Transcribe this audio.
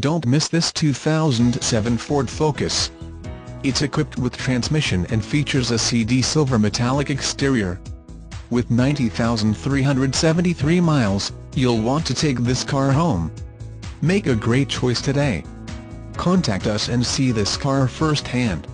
Don't miss this 2007 Ford Focus. It's equipped with transmission and features a CD Silver Metallic exterior. With 90,373 miles, you'll want to take this car home. Make a great choice today. Contact us and see this car firsthand.